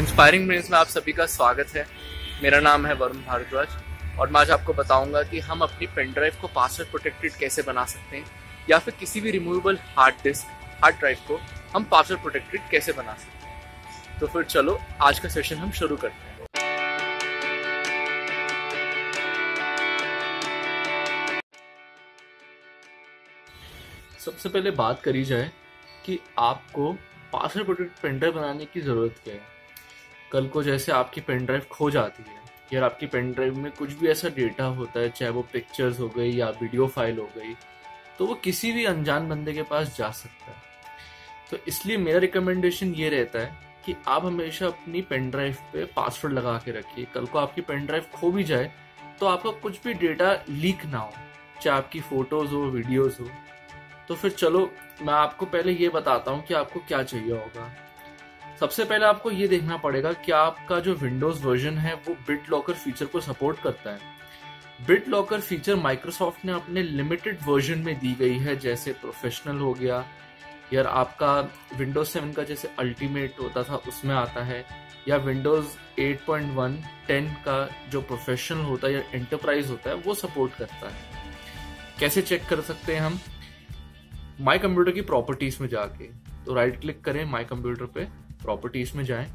Inspiring brains में आप सभी का स्वागत है। मेरा नाम है वरुण भारद्वाज और मैं आज आपको बताऊंगा कि हम अपनी पेन ड्राइव को पासवर्ड प्रोटेक्टेड कैसे बना सकते हैं, या फिर किसी भी रिमूवेबल हार्ड ड्राइव को हम पासवर्ड प्रोटेक्टेड कैसे बना सकते हैं। तो फिर चलो आज का सेशन हम शुरू करते हैं। सबसे पहले बात करी जाए कि आपको पासवर्ड प्रोटेक्टेड पेन ड्राइव बनाने की ज़रूरत क्या है। कल को जैसे आपकी पेन ड्राइव खो जाती है या आपकी पेन ड्राइव में कुछ भी ऐसा डेटा होता है, चाहे वो पिक्चर्स हो गई या वीडियो फाइल हो गई, तो वो किसी भी अनजान बंदे के पास जा सकता है। तो इसलिए मेरा रिकमेंडेशन ये रहता है कि आप हमेशा अपनी पेन ड्राइव पे पासवर्ड लगा के रखिए। कल को आपकी पेन ड्राइव खो भी जाए तो आपका कुछ भी डेटा लीक ना हो, चाहे आपकी फ़ोटोज़ हो, वीडियोज़ हो। तो फिर चलो मैं आपको पहले ये बताता हूँ कि आपको क्या चाहिए होगा। सबसे पहले आपको ये देखना पड़ेगा कि आपका जो विंडोज़ वर्जन है वो BitLocker फीचर को सपोर्ट करता है। BitLocker फीचर माइक्रोसॉफ्ट ने अपने लिमिटेड वर्जन में दी गई है, जैसे प्रोफेशनल हो गया, यार आपका विंडोज़ 7 का जैसे अल्टीमेट होता था उसमें आता है, या विंडोज़ 8.1 10 का जो प्रोफेशनल होता है या एंटरप्राइज होता है वो सपोर्ट करता है। कैसे चेक कर सकते हैं हम? माई कंप्यूटर की प्रॉपर्टीज में जाके, तो राइट क्लिक करें माई कंप्यूटर पे, प्रॉपर्टीज में जाएं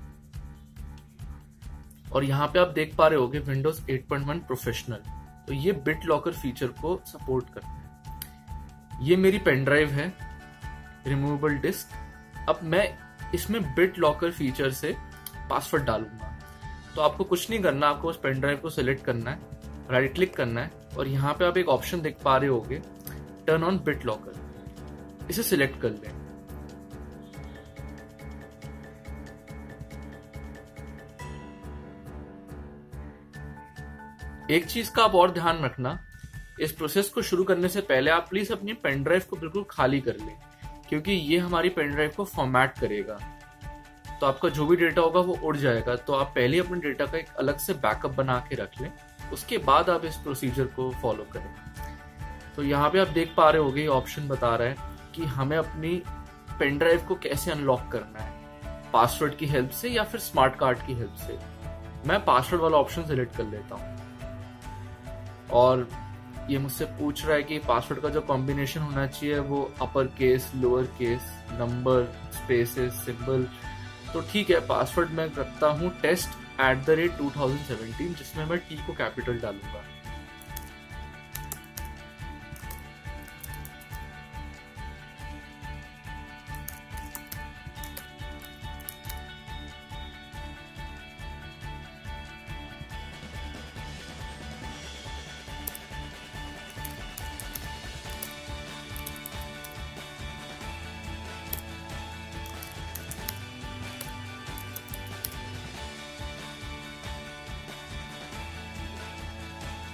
और यहाँ पे आप देख पा रहे होंगे विंडोज 8.1 प्रोफेशनल। तो ये BitLocker फीचर को सपोर्ट करता है। ये मेरी पेन ड्राइव है, रिमूवेबल डिस्क। अब मैं इसमें BitLocker फीचर से पासवर्ड डालूंगा। तो आपको कुछ नहीं करना, आपको उस पेन ड्राइव को सिलेक्ट करना है, राइट क्लिक करना है और यहाँ पे आप एक ऑप्शन देख पा रहे होंगे टर्न ऑन BitLocker, इसे सिलेक्ट कर लें। एक चीज का आप और ध्यान रखना, इस प्रोसेस को शुरू करने से पहले आप प्लीज अपनी पेन ड्राइव को बिल्कुल खाली कर लें, क्योंकि ये हमारी पेन ड्राइव को फॉर्मेट करेगा। तो आपका जो भी डेटा होगा वो उड़ जाएगा। तो आप पहले अपने डेटा का एक अलग से बैकअप बना के रख लें, उसके बाद आप इस प्रोसीजर को फॉलो करें। तो यहाँ पे आप देख पा रहे होंगे ऑप्शन बता रहा है कि हमें अपनी पेन ड्राइव को कैसे अनलॉक करना है, पासवर्ड की हेल्प से या फिर स्मार्ट कार्ड की हेल्प से। मैं पासवर्ड वाला ऑप्शन सिलेक्ट कर लेता हूँ और ये मुझसे पूछ रहा है कि पासवर्ड का जो कॉम्बिनेशन होना चाहिए वो upper case, lower case, number, spaces, symbol. तो ठीक है, पासवर्ड मैं रखता हूँ test@2017, जिसमें मैं T को कैपिटल डालूंगा।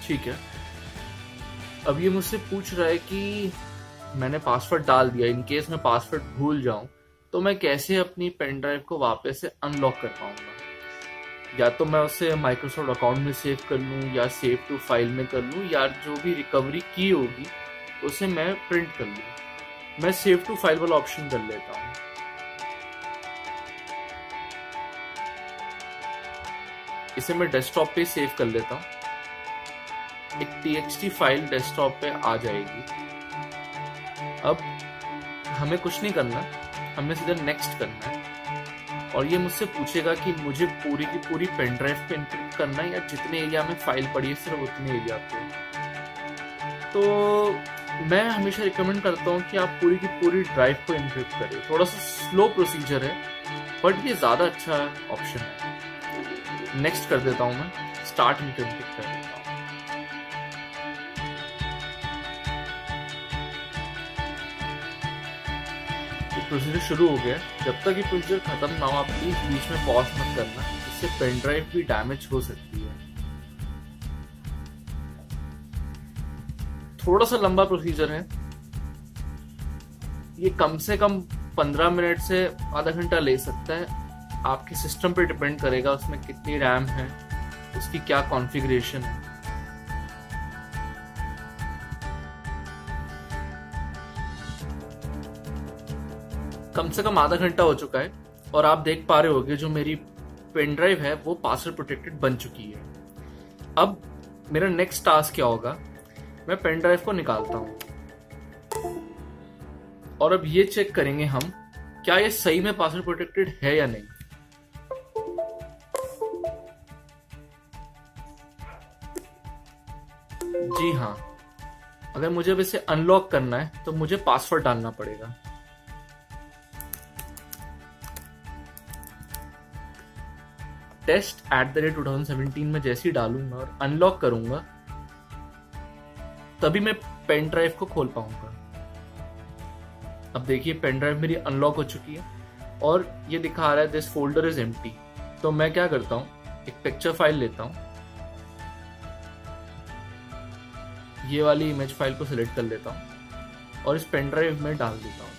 ठीक है, अब ये मुझसे पूछ रहा है कि मैंने पासवर्ड डाल दिया, इन केस मैं पासवर्ड भूल जाऊं तो मैं कैसे अपनी पेन ड्राइव को वापस से अनलॉक कर पाऊंगा। या तो मैं उसे माइक्रोसॉफ्ट अकाउंट में सेव कर लूं, या सेव टू फाइल में कर लूं, या जो भी रिकवरी की होगी उसे मैं प्रिंट कर लूं। मैं सेव टू फाइल वाला ऑप्शन कर लेता हूँ। इसे मैं डेस्कटॉप पे सेव कर लेता हूँ। एक txt फाइल डेस्कटॉप पे आ जाएगी। अब हमें कुछ नहीं करना, हमें सीधा नेक्स्ट करना है और ये मुझसे पूछेगा कि मुझे पूरी की पूरी पेन ड्राइव पे एनक्रिप्ट करना है या जितने एरिया में फाइल पड़ी है सिर्फ उतने एरिया पे। तो मैं हमेशा रिकमेंड करता हूँ कि आप पूरी की पूरी ड्राइव को एनक्रिप्ट करें। थोड़ा सा स्लो प्रोसीजर है बट ये ज़्यादा अच्छा ऑप्शन है। नेक्स्ट कर देता हूँ, मैं स्टार्ट एनक्रिप्टिंग कर देता हूँ। प्रोसीजर शुरू हो गया। जब तक ये प्रोसीजर खत्म ना हो आप प्लीज बीच में पॉज मत करना, इससे पेन ड्राइव भी डैमेज हो सकती है। थोड़ा सा लंबा प्रोसीजर है ये, कम से कम 15 मिनट से आधा घंटा ले सकता है। आपके सिस्टम पे डिपेंड करेगा, उसमें कितनी रैम है, उसकी क्या कॉन्फ़िगरेशन है। कम से कम आधा घंटा हो चुका है और आप देख पा रहे होंगे जो मेरी पेन ड्राइव है वो पासवर्ड प्रोटेक्टेड बन चुकी है। अब मेरा नेक्स्ट टास्क क्या होगा, मैं पेन ड्राइव को निकालता हूं और अब ये चेक करेंगे हम क्या ये सही में पासवर्ड प्रोटेक्टेड है या नहीं। जी हाँ, अगर मुझे अब इसे अनलॉक करना है तो मुझे पासवर्ड डालना पड़ेगा। test@2017 में जैसे ही डालूंगा और अनलॉक करूंगा तभी मैं पेन ड्राइव को खोल पाऊंगा। अब देखिए पेन ड्राइव मेरी अनलॉक हो चुकी है और ये दिखा रहा है दिस फोल्डर इज एम्प्टी। तो मैं क्या करता हूं, एक पिक्चर फाइल लेता हूं, ये वाली इमेज फाइल को सिलेक्ट कर लेता हूं और इस पेन ड्राइव में डाल देता हूं।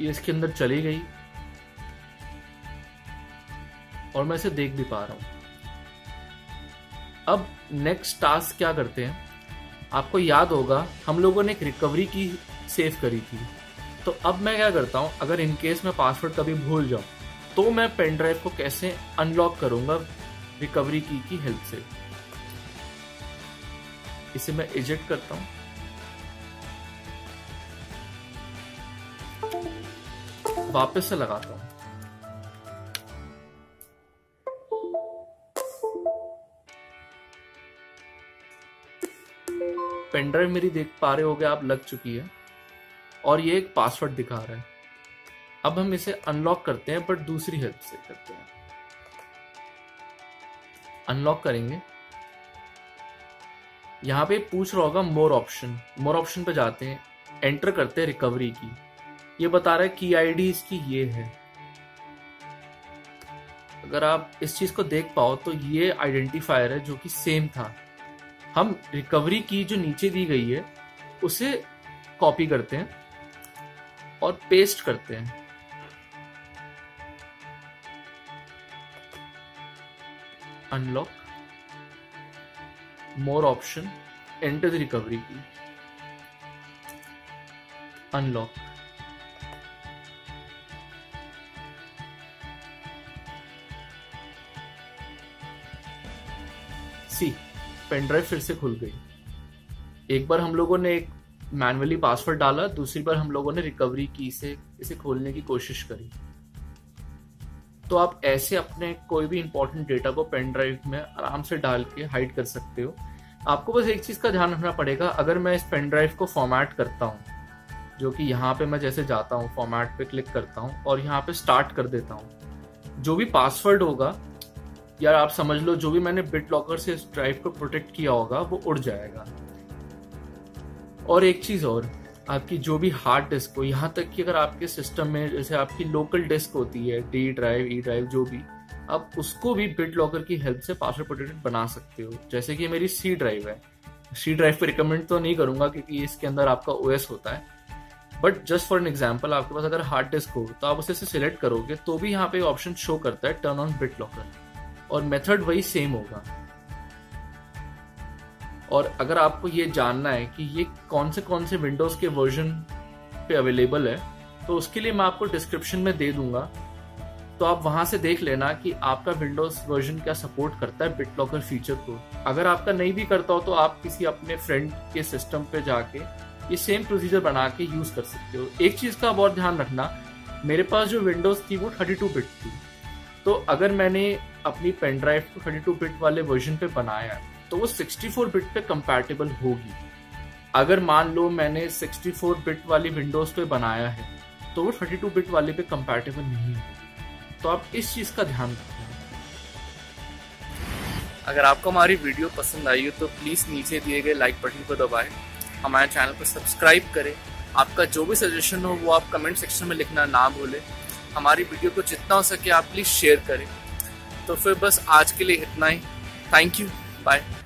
ये इसके अंदर चली गई और मैं इसे देख भी पा रहा हूं। अब नेक्स्ट टास्क क्या करते हैं, आपको याद होगा हम लोगों ने एक रिकवरी की सेव करी थी। तो अब मैं क्या करता हूं, अगर इनकेस मैं पासवर्ड कभी भूल जाऊं तो मैं पेन ड्राइव को कैसे अनलॉक करूंगा रिकवरी की हेल्प से। इसे मैं इजेक्ट करता हूं। वापस से लगाता हूं। पेन ड्राइव मेरी देख पा रहे होगे आप लग चुकी है और ये एक पासवर्ड दिखा रहा है। अब हम इसे अनलॉक करते हैं, पर दूसरी हेल्प से करते हैं। अनलॉक करेंगे, यहां पे पूछ रहा होगा मोर ऑप्शन पे जाते हैं, एंटर करते हैं रिकवरी की। ये बता रहा है की आईडी इसकी ये है। अगर आप इस चीज को देख पाओ तो ये आइडेंटिफायर है जो कि सेम था। हम रिकवरी की जो नीचे दी गई है उसे कॉपी करते हैं और पेस्ट करते हैं। Unlock, more option, enter the recovery key, unlock. Pen drive फिर से खुल गई। एक बार हम लोगों ने एक मैन्युअली पासवर्ड डाला, दूसरी बार हम लोगों ने रिकवरी की से इसे खोलने की कोशिश करी। तो आप ऐसे अपने कोई भी इंपॉर्टेंट डेटा को पेन ड्राइव में आराम से डाल के हाइड कर सकते हो। आपको बस एक चीज का ध्यान रखना पड़ेगा, अगर मैं इस पेन ड्राइव को फॉर्मेट करता हूँ, जो कि यहाँ पे मैं जैसे जाता हूँ फॉर्मेट पे क्लिक करता हूँ और यहाँ पे स्टार्ट कर देता हूँ, जो भी पासवर्ड होगा यार आप समझ लो जो भी मैंने BitLocker से इस ड्राइव को प्रोटेक्ट किया होगा वो उड़ जाएगा। और एक चीज और, आपकी जो भी हार्ड डिस्क हो, यहाँ तक कि अगर आपके सिस्टम में जैसे आपकी लोकल डिस्क होती है डी ड्राइव ई ड्राइव जो भी, आप उसको भी BitLocker की हेल्प से पासवर्ड प्रोटेक्टेड बना सकते हो। जैसे कि मेरी सी ड्राइव है, सी ड्राइव पर रिकमेंड तो नहीं करूंगा क्योंकि इसके अंदर आपका OS होता है, but just for an example आपके पास अगर हार्ड डिस्क हो तो आप उसे सिलेक्ट करोगे तो भी यहाँ पे ऑप्शन शो करता है टर्न ऑन BitLocker और मेथड वही सेम होगा। और अगर आपको ये जानना है कि ये कौन से विंडोज के वर्जन पे अवेलेबल है तो उसके लिए मैं आपको डिस्क्रिप्शन में दे दूंगा, तो आप वहां से देख लेना कि आपका विंडोज वर्जन क्या सपोर्ट करता है BitLocker फीचर को। अगर आपका नहीं भी करता हो तो आप किसी अपने फ्रेंड के सिस्टम पे जाके ये सेम प्रोसीजर बना के यूज कर सकते हो। एक चीज का बहुत ध्यान रखना, मेरे पास जो विंडोज थी वो 32 बिट थी, तो अगर मैंने अपनी पेन ड्राइव को 32 बिट वाले वर्जन पे बनाया तो वो 64 बिट पे कंपैटिबल होगी। अगर मान लो मैंने 64 बिट वाली विंडोज पे बनाया है तो वो 32 बिट वाले पे कंपैटिबल नहीं होगी, तो आप इस चीज का ध्यान रखें। अगर आपको हमारी वीडियो पसंद आई हो तो प्लीज नीचे दिए गए लाइक बटन को दबाएं, हमारे चैनल को सब्सक्राइब करें। आपका जो भी सजेशन हो वो आप कमेंट सेक्शन में लिखना ना भूलें। हमारी वीडियो को जितना हो सके आप प्लीज शेयर करें। तो फिर बस आज के लिए इतना ही। Thank you, bye.